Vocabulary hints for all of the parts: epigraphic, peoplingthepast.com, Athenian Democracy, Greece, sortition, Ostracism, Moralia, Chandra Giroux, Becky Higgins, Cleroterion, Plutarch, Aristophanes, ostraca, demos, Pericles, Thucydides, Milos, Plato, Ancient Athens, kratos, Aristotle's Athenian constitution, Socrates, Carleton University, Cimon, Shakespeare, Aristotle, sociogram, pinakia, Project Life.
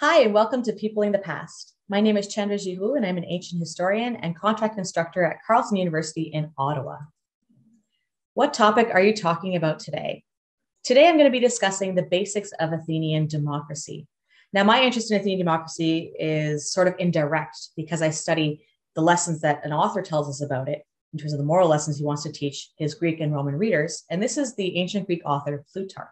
Hi, and welcome to Peopling the Past. My name is Chandra Giroux, and I'm an ancient historian and contract instructor at Carleton University in Ottawa. What topic are you talking about today? Today, I'm going to be discussing the basics of Athenian democracy. Now, my interest in Athenian democracy is sort of indirect because I study the lessons that an author tells us about it in terms of the moral lessons he wants to teach his Greek and Roman readers. And this is the ancient Greek author Plutarch.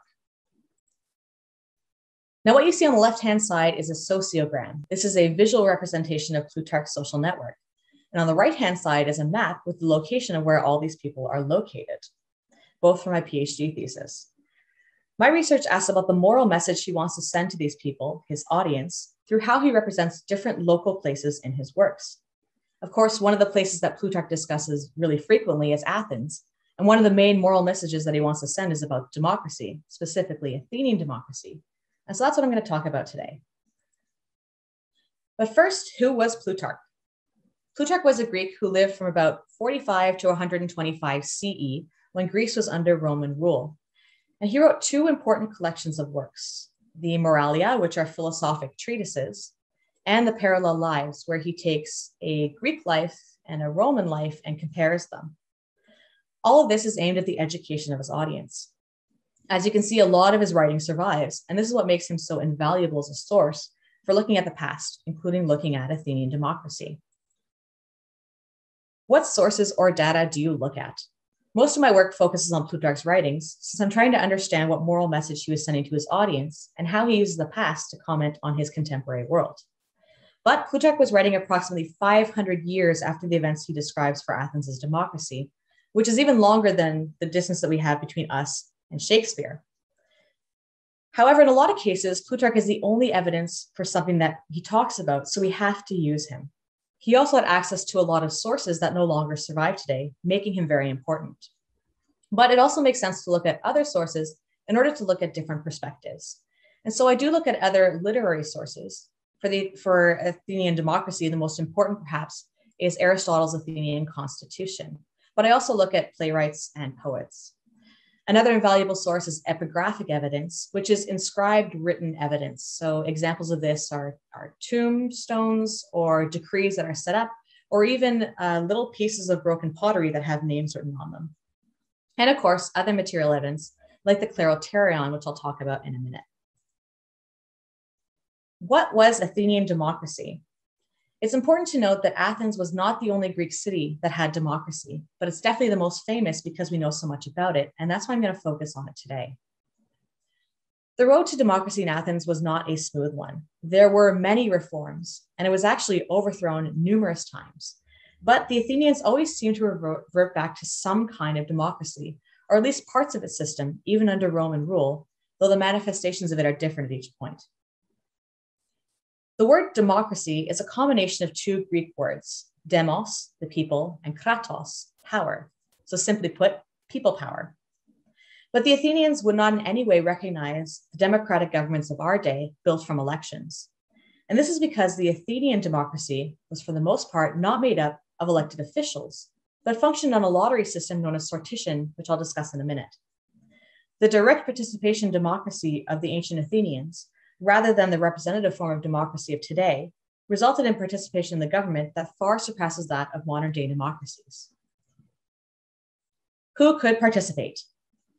Now, what you see on the left-hand side is a sociogram. This is a visual representation of Plutarch's social network. And on the right-hand side is a map with the location of where all these people are located, both for my PhD thesis. My research asks about the moral message he wants to send to these people, his audience, through how he represents different local places in his works. Of course, one of the places that Plutarch discusses really frequently is Athens. And one of the main moral messages that he wants to send is about democracy, specifically Athenian democracy. And so that's what I'm going to talk about today. But first, who was Plutarch? Plutarch was a Greek who lived from about 45 to 125 CE when Greece was under Roman rule. And he wrote two important collections of works, the Moralia, which are philosophic treatises, and the Parallel Lives, where he takes a Greek life and a Roman life and compares them. All of this is aimed at the education of his audience. As you can see, a lot of his writing survives, and this is what makes him so invaluable as a source for looking at the past, including looking at Athenian democracy. What sources or data do you look at? Most of my work focuses on Plutarch's writings, since I'm trying to understand what moral message he was sending to his audience and how he uses the past to comment on his contemporary world. But Plutarch was writing approximately 500 years after the events he describes for Athens' democracy, which is even longer than the distance that we have between us and Shakespeare. However, in a lot of cases, Plutarch is the only evidence for something that he talks about, so we have to use him. He also had access to a lot of sources that no longer survive today, making him very important. But it also makes sense to look at other sources in order to look at different perspectives. And so I do look at other literary sources. For Athenian democracy, the most important perhaps is Aristotle's Athenian constitution. But I also look at playwrights and poets. Another invaluable source is epigraphic evidence, which is inscribed written evidence. So examples of this are tombstones or decrees that are set up, or even little pieces of broken pottery that have names written on them. And of course, other material evidence like the Cleroterion, which I'll talk about in a minute. What was Athenian democracy? It's important to note that Athens was not the only Greek city that had democracy, but it's definitely the most famous because we know so much about it, and that's why I'm going to focus on it today. The road to democracy in Athens was not a smooth one. There were many reforms, and it was actually overthrown numerous times. But the Athenians always seemed to revert back to some kind of democracy, or at least parts of its system, even under Roman rule, though the manifestations of it are different at each point. The word democracy is a combination of two Greek words, demos, the people, and kratos, power. So simply put, people power. But the Athenians would not in any way recognize the democratic governments of our day built from elections. And this is because the Athenian democracy was for the most part not made up of elected officials, but functioned on a lottery system known as sortition, which I'll discuss in a minute. The direct participation democracy of the ancient Athenians, rather than the representative form of democracy of today, resulted in participation in the government that far surpasses that of modern day democracies. Who could participate?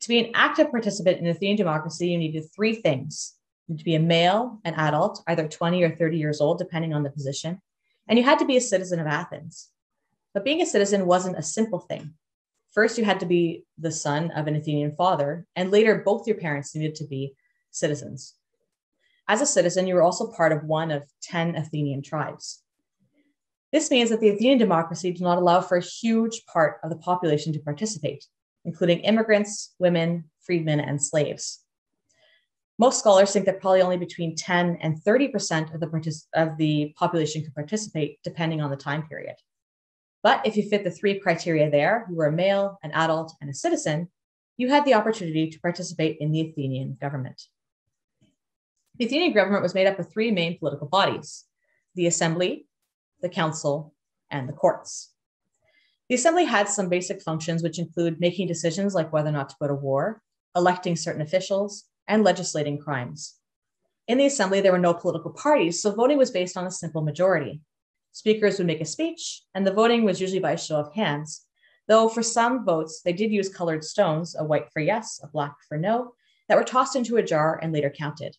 To be an active participant in Athenian democracy, you needed three things. You had to be a male, an adult, either 20 or 30 years old, depending on the position, and you had to be a citizen of Athens. But being a citizen wasn't a simple thing. First, you had to be the son of an Athenian father, and later both your parents needed to be citizens. As a citizen, you were also part of one of 10 Athenian tribes. This means that the Athenian democracy did not allow for a huge part of the population to participate, including immigrants, women, freedmen, and slaves. Most scholars think that probably only between 10 and 30% of the population could participate, depending on the time period. But if you fit the three criteria there, you were a male, an adult, and a citizen, you had the opportunity to participate in the Athenian government. The Athenian government was made up of three main political bodies, the assembly, the council, and the courts. The assembly had some basic functions, which include making decisions like whether or not to go to war, electing certain officials, and legislating crimes. In the assembly, there were no political parties, so voting was based on a simple majority. Speakers would make a speech, and the voting was usually by a show of hands, though for some votes, they did use colored stones, a white for yes, a black for no, that were tossed into a jar and later counted.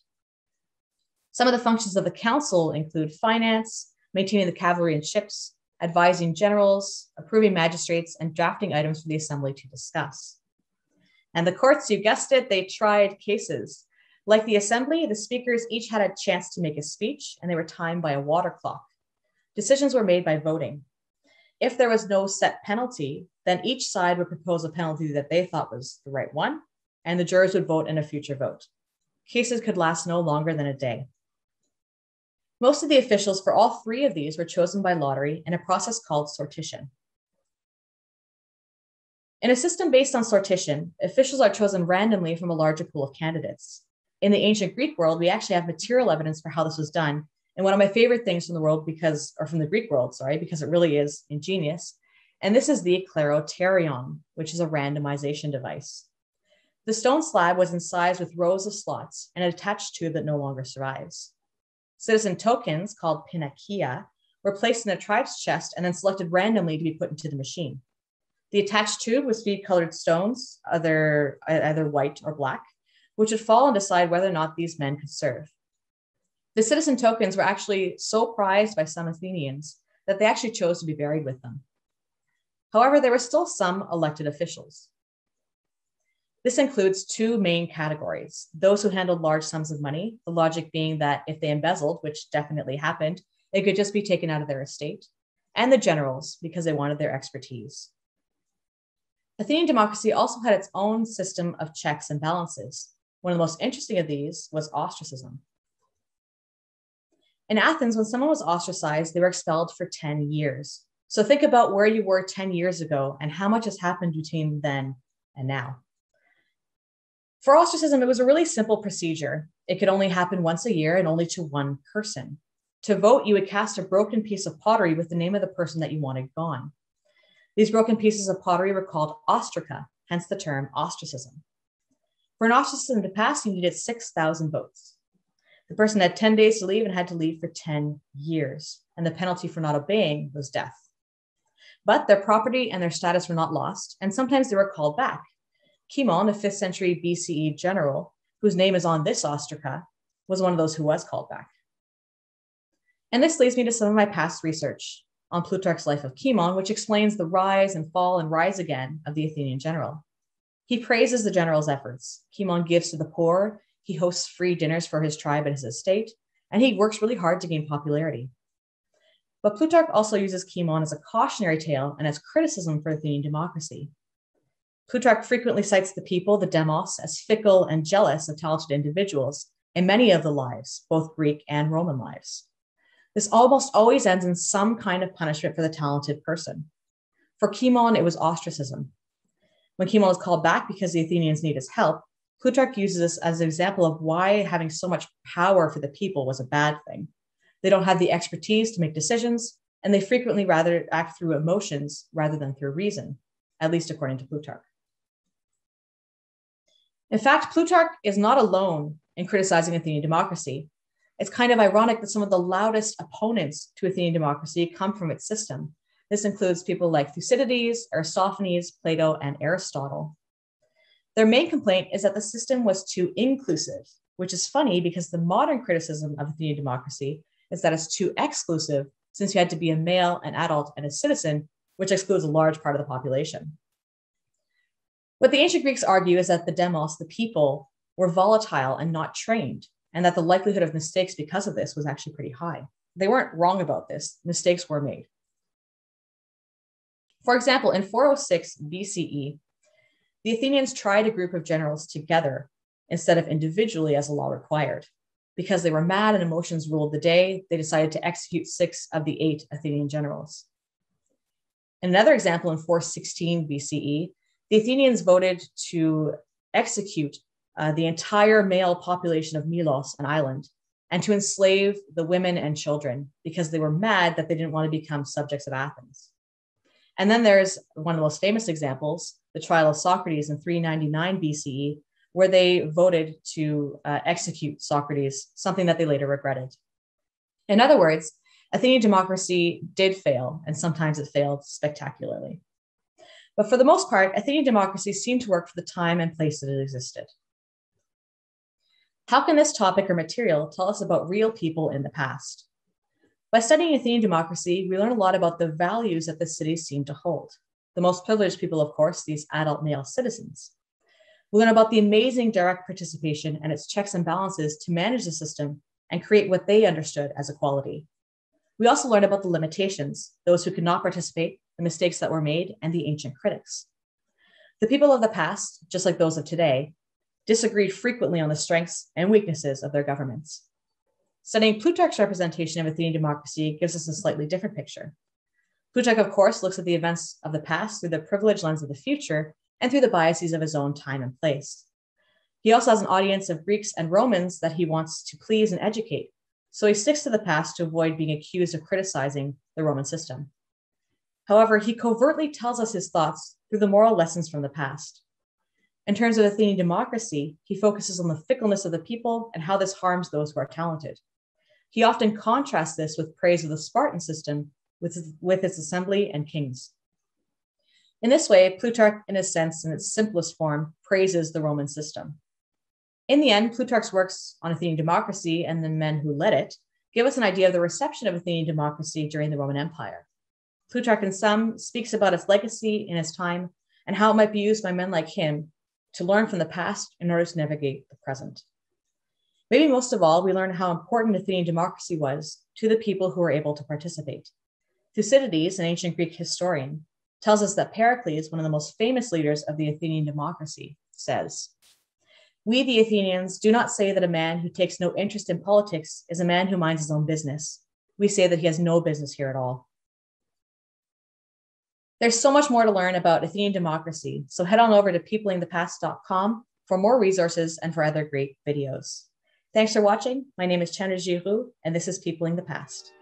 Some of the functions of the council include finance, maintaining the cavalry and ships, advising generals, approving magistrates, and drafting items for the assembly to discuss. And the courts, you guessed it, they tried cases. Like the assembly, the speakers each had a chance to make a speech, and they were timed by a water clock. Decisions were made by voting. If there was no set penalty, then each side would propose a penalty that they thought was the right one, and the jurors would vote in a future vote. Cases could last no longer than a day. Most of the officials for all three of these were chosen by lottery in a process called sortition. In a system based on sortition, officials are chosen randomly from a larger pool of candidates. In the ancient Greek world, we actually have material evidence for how this was done. And one of my favorite things from the world because it really is ingenious. And this is the Cleroterion, which is a randomization device. The stone slab was incised with rows of slots and an attached tube that no longer survives. Citizen tokens, called pinakia, were placed in the tribe's chest and then selected randomly to be put into the machine. The attached tube was fed colored stones, either white or black, which would fall and decide whether or not these men could serve. The citizen tokens were actually so prized by some Athenians that they actually chose to be buried with them. However, there were still some elected officials. This includes two main categories, those who handled large sums of money, the logic being that if they embezzled, which definitely happened, it could just be taken out of their estate, and the generals, because they wanted their expertise. Athenian democracy also had its own system of checks and balances. One of the most interesting of these was ostracism. In Athens, when someone was ostracized, they were expelled for 10 years. So think about where you were 10 years ago and how much has happened between then and now. For ostracism, it was a really simple procedure. It could only happen once a year and only to one person. To vote, you would cast a broken piece of pottery with the name of the person that you wanted gone. These broken pieces of pottery were called ostraca, hence the term ostracism. For an ostracism to pass, you needed 6,000 votes. The person had 10 days to leave and had to leave for 10 years, and the penalty for not obeying was death. But their property and their status were not lost, and sometimes they were called back. Cimon, a 5th century BCE general, whose name is on this ostraca, was one of those who was called back. And this leads me to some of my past research on Plutarch's life of Cimon, which explains the rise and fall and rise again of the Athenian general. He praises the general's efforts. Cimon gives to the poor, he hosts free dinners for his tribe and his estate, and he works really hard to gain popularity. But Plutarch also uses Cimon as a cautionary tale and as criticism for Athenian democracy. Plutarch frequently cites the people, the demos, as fickle and jealous of talented individuals in many of the lives, both Greek and Roman lives. This almost always ends in some kind of punishment for the talented person. For Cimon, it was ostracism. When Cimon is called back because the Athenians need his help, Plutarch uses this as an example of why having so much power for the people was a bad thing. They don't have the expertise to make decisions, and they frequently rather act through emotions rather than through reason, at least according to Plutarch. In fact, Plutarch is not alone in criticizing Athenian democracy. It's kind of ironic that some of the loudest opponents to Athenian democracy come from its system. This includes people like Thucydides, Aristophanes, Plato, and Aristotle. Their main complaint is that the system was too inclusive, which is funny because the modern criticism of Athenian democracy is that it's too exclusive since you had to be a male, an adult, and a citizen, which excludes a large part of the population. What the ancient Greeks argue is that the demos, the people, were volatile and not trained, and that the likelihood of mistakes because of this was actually pretty high. They weren't wrong about this. Mistakes were made. For example, in 406 BCE, the Athenians tried a group of generals together instead of individually as the law required. Because they were mad and emotions ruled the day, they decided to execute 6 of the 8 Athenian generals. In another example, in 416 BCE, the Athenians voted to execute the entire male population of Milos, an island, and to enslave the women and children because they were mad that they didn't want to become subjects of Athens. And then there's one of the most famous examples, the trial of Socrates in 399 BCE, where they voted to execute Socrates, something that they later regretted. In other words, Athenian democracy did fail, and sometimes it failed spectacularly. But for the most part, Athenian democracy seemed to work for the time and place that it existed. How can this topic or material tell us about real people in the past? By studying Athenian democracy, we learn a lot about the values that the city seemed to hold. The most privileged people, of course, these adult male citizens. We learn about the amazing direct participation and its checks and balances to manage the system and create what they understood as equality. We also learn about the limitations, those who could not participate, the mistakes that were made, and the ancient critics. The people of the past, just like those of today, disagreed frequently on the strengths and weaknesses of their governments. Studying Plutarch's representation of Athenian democracy gives us a slightly different picture. Plutarch, of course, looks at the events of the past through the privileged lens of the future and through the biases of his own time and place. He also has an audience of Greeks and Romans that he wants to please and educate, so he sticks to the past to avoid being accused of criticizing the Roman system. However, he covertly tells us his thoughts through the moral lessons from the past. In terms of Athenian democracy, he focuses on the fickleness of the people and how this harms those who are talented. He often contrasts this with praise of the Spartan system with its assembly and kings. In this way, Plutarch, in a sense, in its simplest form, praises the Roman system. In the end, Plutarch's works on Athenian democracy and the men who led it give us an idea of the reception of Athenian democracy during the Roman Empire. Plutarch, in sum, speaks about its legacy in his time and how it might be used by men like him to learn from the past in order to navigate the present. Maybe most of all, we learn how important Athenian democracy was to the people who were able to participate. Thucydides, an ancient Greek historian, tells us that Pericles, one of the most famous leaders of the Athenian democracy, says, "We, the Athenians, do not say that a man who takes no interest in politics is a man who minds his own business. We say that he has no business here at all." There's so much more to learn about Athenian democracy, so head on over to peoplingthepast.com for more resources and for other great videos. Thanks for watching. My name is Chandra Giroux, and this is Peopling the Past.